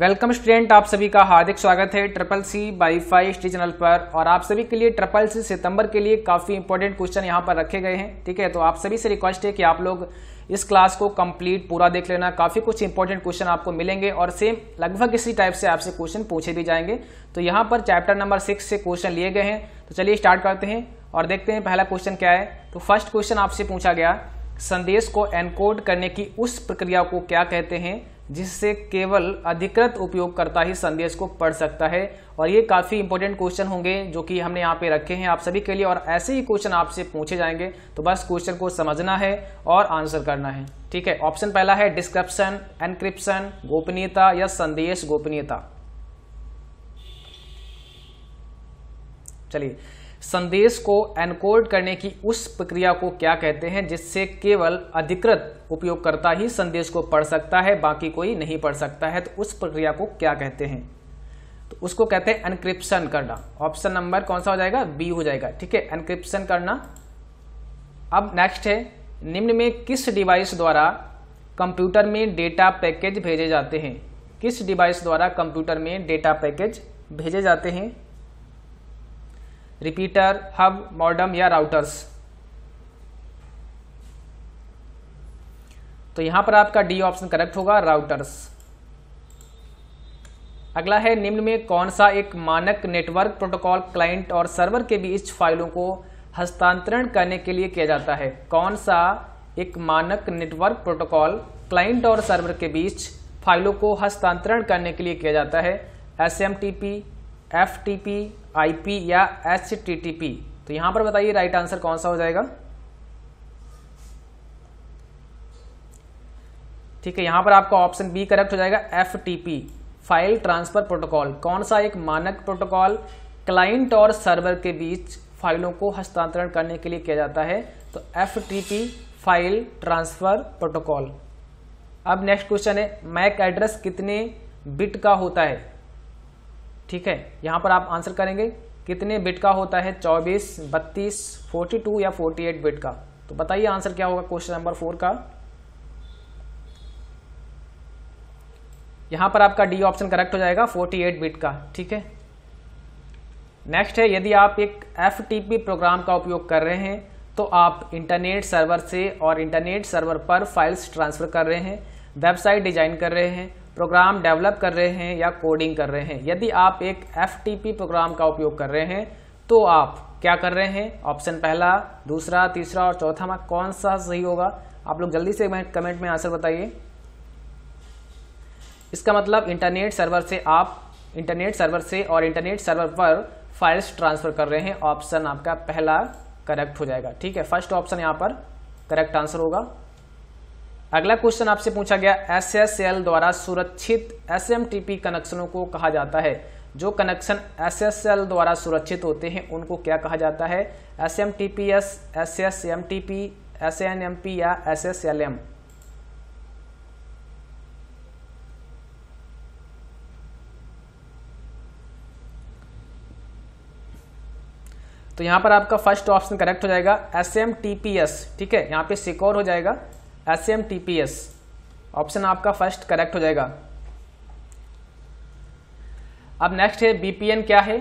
Welcome student, आप सभी का हार्दिक स्वागत है triple C wifi study channel पर। और आप सभी के लिए ट्रिपल सी सितंबर के लिए काफ़ी इंपॉर्टेंट क्वेश्चन यहाँ पर रखे गए हैं। ठीक है, तो आप सभी से रिक्वेस्ट है कि आप लोग इस क्लास को कंप्लीट पूरा देख लेना। काफ़ी कुछ इंपॉर्टेंट क्वेश्चन आपको मिलेंगे और सेम लगभग इसी टाइप से आपसे क्वेश्चन पूछे भी जाएंगे। तो यहाँ पर चैप्टर नंबर 6 से क्वेश्चन लिए गए हैं। तो चलिए स्टार्ट करते हैं और देखते हैं पहला क्वेश्चन क्या है। तो फर्स्ट क्वेश्चन आपसे पूछा गया, संदेश को एनकोड करने की उस प्रक्रिया को क्या कहते हैं जिससे केवल अधिकृत उपयोगकर्ता ही संदेश को पढ़ सकता है। और ये काफ़ी इंपॉर्टेंट क्वेश्चन होंगे जो कि हमने यहाँ पे रखे हैं आप सभी के लिए, और ऐसे ही क्वेश्चन आपसे पूछे जाएंगे। तो बस क्वेश्चन को समझना है और आंसर करना है। ठीक है, ऑप्शन पहला है डिस्क्रिप्शन, एनक्रिप्शन, गोपनीयता या संदेश गोपनीयता। चलिए, संदेश को एनकोड करने की उस प्रक्रिया को क्या कहते हैं जिससे केवल अधिकृत उपयोगकर्ता ही संदेश को पढ़ सकता है, बाकी कोई नहीं पढ़ सकता है। तो उस प्रक्रिया को क्या कहते हैं? तो उसको कहते हैं एनक्रिप्शन करना। ऑप्शन नंबर कौन सा हो जाएगा? बी हो जाएगा। ठीक है, एनक्रिप्शन करना। अब नेक्स्ट है, निम्न में किस डिवाइस द्वारा कंप्यूटर में डेटा पैकेज भेजे जाते हैं? किस डिवाइस द्वारा कंप्यूटर में डेटा पैकेज भेजे जाते हैं? रिपीटर, हब, मॉडम या राउटर्स। तो यहां पर आपका डी ऑप्शन करेक्ट होगा, राउटर्स। अगला है, निम्न में कौन सा एक मानक नेटवर्क प्रोटोकॉल क्लाइंट और सर्वर के बीच फाइलों को हस्तांतरण करने के लिए किया जाता है? कौन सा एक मानक नेटवर्क प्रोटोकॉल क्लाइंट और सर्वर के बीच फाइलों को हस्तांतरण करने के लिए किया जाता है? SMTP, FTP, IP या HTTP। तो यहां पर बताइए राइट आंसर कौन सा हो जाएगा। ठीक है, यहां पर आपका ऑप्शन बी करेक्ट हो जाएगा, FTP, फाइल ट्रांसफर प्रोटोकॉल। कौन सा एक मानक प्रोटोकॉल क्लाइंट और सर्वर के बीच फाइलों को हस्तांतरण करने के लिए किया जाता है? तो FTP, फाइल ट्रांसफर प्रोटोकॉल। अब नेक्स्ट क्वेश्चन है, मैक एड्रेस कितने बिट का होता है? ठीक है, यहाँ पर आप आंसर करेंगे कितने बिट का होता है, 24, 32, 42 या 48 बिट का। तो बताइए आंसर क्या होगा क्वेश्चन नंबर 4 का। यहाँ पर आपका डी ऑप्शन करेक्ट हो जाएगा, 48 बिट का। ठीक है, नेक्स्ट है, यदि आप एक FTP प्रोग्राम का उपयोग कर रहे हैं तो आप इंटरनेट सर्वर से और इंटरनेट सर्वर पर फाइल्स ट्रांसफर कर रहे हैं, वेबसाइट डिजाइन कर रहे हैं, प्रोग्राम डेवलप कर रहे हैं या कोडिंग कर रहे हैं। यदि आप एक FTP प्रोग्राम का उपयोग कर रहे हैं तो आप क्या कर रहे हैं? ऑप्शन पहला, दूसरा, तीसरा और चौथा में कौन सा सही होगा? आप लोग जल्दी से कमेंट में आंसर बताइए। इसका मतलब इंटरनेट सर्वर से आप इंटरनेट सर्वर से और इंटरनेट सर्वर पर फाइल्स ट्रांसफर कर रहे हैं। ऑप्शन आपका पहला करेक्ट हो जाएगा। ठीक है, फर्स्ट ऑप्शन यहाँ पर करेक्ट आंसर होगा। अगला क्वेश्चन आपसे पूछा गया, SSL द्वारा सुरक्षित SMTP कनेक्शनों को कहा जाता है। जो कनेक्शन SSL द्वारा सुरक्षित होते हैं उनको क्या कहा जाता है? SMTPS, SSMTP, SNMP या SSLM। तो यहां पर आपका फर्स्ट ऑप्शन करेक्ट हो जाएगा, SMTPS। ठीक है, यहां पे सिक्योर हो जाएगा, SMTPS ऑप्शन आपका फर्स्ट करेक्ट हो जाएगा। अब नेक्स्ट है, VPN क्या है?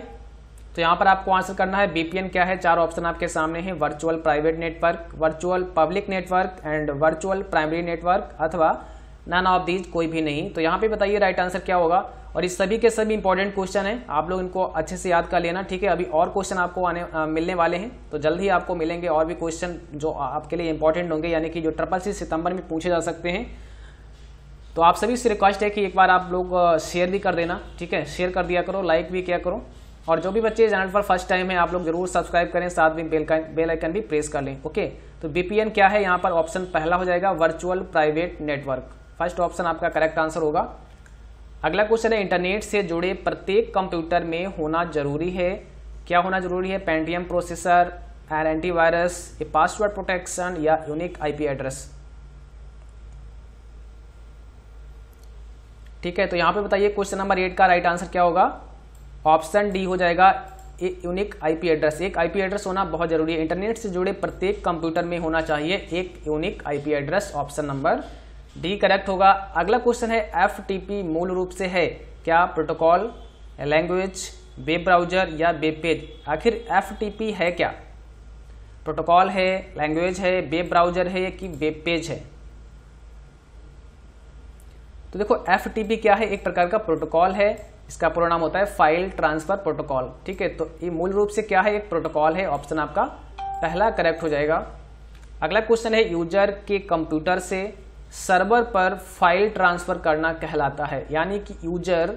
तो यहाँ पर आपको आंसर करना है VPN क्या है। चार ऑप्शन आपके सामने हैं, virtual private network, virtual public network and virtual primary network अथवा नन ऑफ दीज, कोई भी नहीं। तो यहाँ पे बताइए राइट आंसर क्या होगा। और इस सभी के सभी इंपॉर्टेंट क्वेश्चन हैं, आप लोग इनको अच्छे से याद कर लेना। ठीक है, अभी और क्वेश्चन आपको मिलने वाले हैं। तो जल्द ही आपको मिलेंगे और भी क्वेश्चन जो आपके लिए इंपॉर्टेंट होंगे, यानी कि जो ट्रिपल सी सितंबर में पूछे जा सकते हैं। तो आप सभी से रिक्वेस्ट है कि एक बार आप लोग शेयर भी कर देना। ठीक है, शेयर कर दिया करो, लाइक भी किया करो। और जो भी बच्चे चैनल पर फर्स्ट टाइम है आप लोग जरूर सब्सक्राइब करें, साथ में बेल आइकन भी प्रेस कर लें। ओके, तो VPN क्या है, यहाँ पर ऑप्शन पहला हो जाएगा, virtual private network. First option आपका करेक्ट आंसर होगा। अगला क्वेश्चन है, इंटरनेट से जुड़े प्रत्येक कंप्यूटर में होना जरूरी है। क्या होना जरूरी है? Pentium processor, antivirus, password protection या यूनिक IP एड्रेस। ठीक है, तो यहाँ पे बताइए क्वेश्चन नंबर 8 का राइट आंसर क्या होगा। ऑप्शन डी हो जाएगा, यूनिक IP एड्रेस। एक IP एड्रेस होना बहुत जरूरी है, इंटरनेट से जुड़े प्रत्येक कंप्यूटर में होना चाहिए एक unique IP address. Option number D correct होगा। अगला क्वेश्चन है एफटीपी मूल रूप से है क्या? प्रोटोकॉल, लैंग्वेज, वेब ब्राउजर या वेब पेज। आखिर एफटीपी है क्या? प्रोटोकॉल है, लैंग्वेज है, वेब ब्राउजर है कि वेब पेज है? तो देखो एफटीपी क्या है, एक प्रकार का प्रोटोकॉल है। इसका पूरा नाम होता है फाइल ट्रांसफर प्रोटोकॉल। ठीक है, तो ये मूल रूप से क्या है? एक प्रोटोकॉल है। ऑप्शन आपका पहला करेक्ट हो जाएगा। अगला क्वेश्चन है यूजर के कंप्यूटर से सर्वर पर फाइल ट्रांसफर करना कहलाता है। यानी कि यूजर,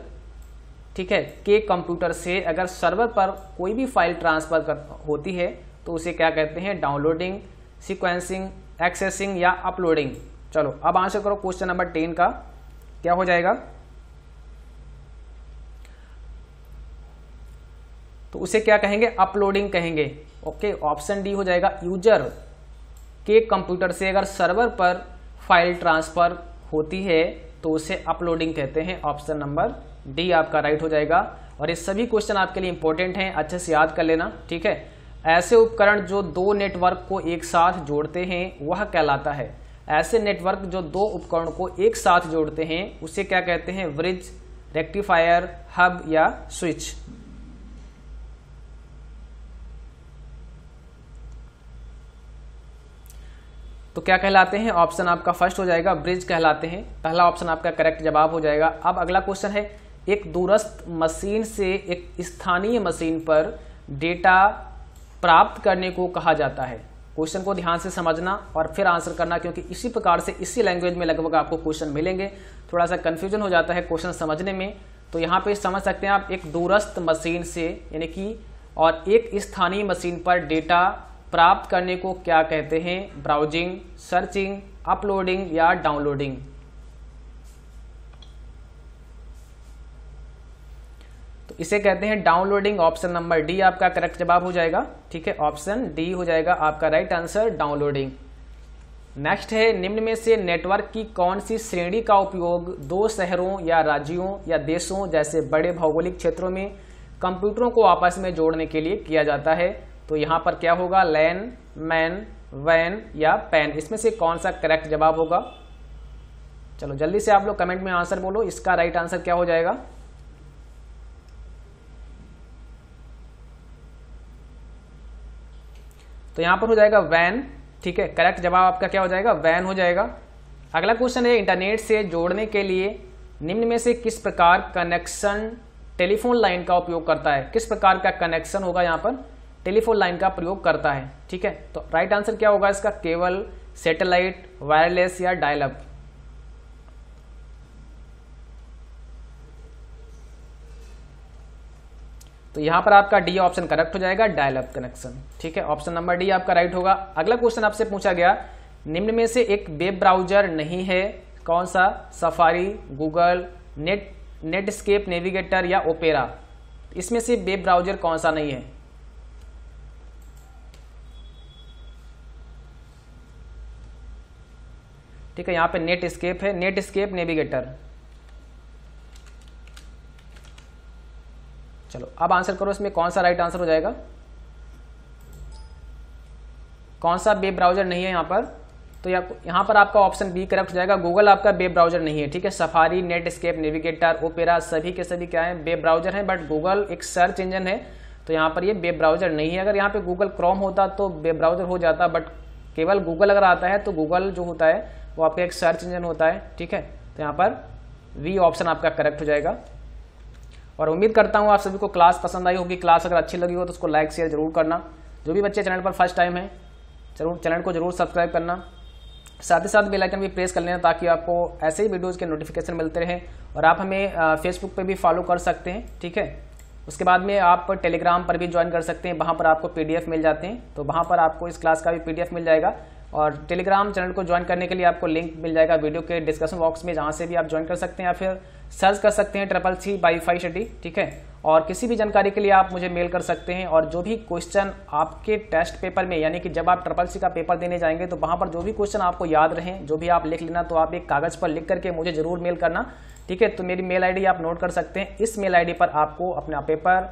ठीक है, के कंप्यूटर से अगर सर्वर पर कोई भी फाइल ट्रांसफर होती है तो उसे क्या कहते हैं? डाउनलोडिंग, सिक्वेंसिंग, एक्सेसिंग या अपलोडिंग। चलो अब आंसर करो क्वेश्चन नंबर 10 का क्या हो जाएगा। तो उसे क्या कहेंगे? अपलोडिंग कहेंगे। ओके, ऑप्शन डी हो जाएगा। यूजर के कंप्यूटर से अगर सर्वर पर फाइल ट्रांसफर होती है तो उसे अपलोडिंग कहते हैं। ऑप्शन नंबर डी आपका राइट हो जाएगा। और ये सभी क्वेश्चन आपके लिए इंपॉर्टेंट हैं, अच्छे से याद कर लेना। ठीक है, ऐसे उपकरण जो दो नेटवर्क को एक साथ जोड़ते हैं वह कहलाता है। ऐसे नेटवर्क जो दो उपकरण को एक साथ जोड़ते हैं उसे क्या कहते हैं? ब्रिज, रेक्टिफायर, हब या स्विच। तो क्या कहलाते हैं? ऑप्शन आपका फर्स्ट हो जाएगा, ब्रिज कहलाते हैं। पहला ऑप्शन आपका करेक्ट जवाब हो जाएगा। अब अगला क्वेश्चन है एक दूरस्थ मशीन से एक स्थानीय मशीन पर डेटा प्राप्त करने को कहा जाता है। क्वेश्चन को ध्यान से समझना और फिर आंसर करना, क्योंकि इसी प्रकार से इसी लैंग्वेज में लगभग आपको क्वेश्चन मिलेंगे। थोड़ा सा कन्फ्यूजन हो जाता है क्वेश्चन समझने में। तो यहाँ पे समझ सकते हैं आप, एक दूरस्थ मशीन से यानी कि और एक स्थानीय मशीन पर डेटा प्राप्त करने को क्या कहते हैं? ब्राउजिंग, सर्चिंग, अपलोडिंग या डाउनलोडिंग। इसे कहते हैं डाउनलोडिंग। ऑप्शन नंबर डी आपका करेक्ट जवाब हो जाएगा। ठीक है, ऑप्शन डी हो जाएगा आपका राइट आंसर, डाउनलोडिंग। नेक्स्ट है निम्न में से नेटवर्क की कौन सी श्रेणी का उपयोग दो शहरों या राज्यों या देशों जैसे बड़े भौगोलिक क्षेत्रों में कंप्यूटरों को आपस में जोड़ने के लिए किया जाता है? तो यहाँ पर क्या होगा? लैन, मैन, वैन या पैन। इसमें से कौन सा करेक्ट जवाब होगा? चलो जल्दी से आप लोग कमेंट में आंसर बोलो, इसका राइट आंसर क्या हो जाएगा। तो यहाँ पर हो जाएगा वैन। ठीक है, करेक्ट जवाब आपका क्या हो जाएगा? वैन हो जाएगा। अगला क्वेश्चन है इंटरनेट से जोड़ने के लिए निम्न में से किस प्रकार कनेक्शन टेलीफोन लाइन का उपयोग करता है? किस प्रकार का कनेक्शन होगा यहाँ पर? टेलीफोन लाइन का प्रयोग करता है। ठीक है, तो राइट आंसर क्या होगा इसका? केबल, सैटेलाइट, वायरलेस या डायल अप। तो यहाँ पर आपका डी ऑप्शन करेक्ट हो जाएगा, डायल अप कनेक्शन। ठीक है, ऑप्शन नंबर डी आपका राइट होगा। अगला क्वेश्चन आपसे पूछा गया निम्न में से एक वेब ब्राउजर नहीं है कौन सा? सफारी, गूगल, नेटस्केप नेविगेटर या ओपेरा। इसमें से वेब ब्राउजर कौन सा नहीं है? ठीक है, यहाँ पे नेटस्केप है, नेटस्केप नेविगेटर। चलो अब आंसर करो इसमें कौन सा राइट आंसर हो जाएगा, कौन सा वेब ब्राउजर नहीं है यहाँ पर। तो यहाँ पर आपका ऑप्शन बी करेक्ट हो जाएगा, गूगल आपका वेब ब्राउजर नहीं है। ठीक है, सफारी, नेटस्केप नेविगेटर, ओपेरा सभी के सभी क्या है? वेब ब्राउजर है, बट गूगल एक सर्च इंजन है तो यहाँ पर ये वेब ब्राउजर नहीं है। अगर यहाँ पे गूगल क्रोम होता तो वेब ब्राउजर हो जाता, बट केवल गूगल अगर आता है तो गूगल जो होता है वो आपका एक सर्च इंजन होता है। ठीक है, तो यहाँ पर वी ऑप्शन आपका करेक्ट हो जाएगा। और उम्मीद करता हूँ आप सभी को क्लास पसंद आई होगी। क्लास अगर अच्छी लगी हो तो उसको लाइक शेयर जरूर करना। जो भी बच्चे चैनल पर फर्स्ट टाइम है जरूर चैनल को जरूर सब्सक्राइब करना, साथ ही साथ बेल आइकन भी प्रेस कर लेना ताकि आपको ऐसे ही वीडियोज़ के नोटिफिकेशन मिलते रहें। और आप हमें फेसबुक पे भी फॉलो कर सकते हैं। ठीक है, उसके बाद में आप टेलीग्राम पर भी ज्वाइन कर सकते हैं, वहाँ पर आपको PDF मिल जाते हैं। तो वहाँ पर आपको इस क्लास का भी PDF मिल जाएगा। और टेलीग्राम चैनल को ज्वाइन करने के लिए आपको लिंक मिल जाएगा वीडियो के डिस्क्रिप्शन बॉक्स में, जहाँ से भी आप ज्वाइन कर सकते हैं या फिर सर्च कर सकते हैं Triple C WiFi Study। ठीक है, और किसी भी जानकारी के लिए आप मुझे मेल कर सकते हैं। और जो भी क्वेश्चन आपके टेस्ट पेपर में यानी कि जब आप Triple C का पेपर देने जाएंगे तो वहाँ पर जो भी क्वेश्चन आपको याद रहें, जो भी आप लिख लेना, तो आप एक कागज़ पर लिख करके मुझे जरूर मेल करना। ठीक है, तो मेरी मेल ID आप नोट कर सकते हैं। इस मेल ID पर आपको अपना पेपर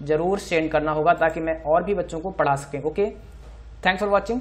जरूर सेंड करना होगा ताकि मैं और भी बच्चों को पढ़ा सकें। Okay, thanks for watching.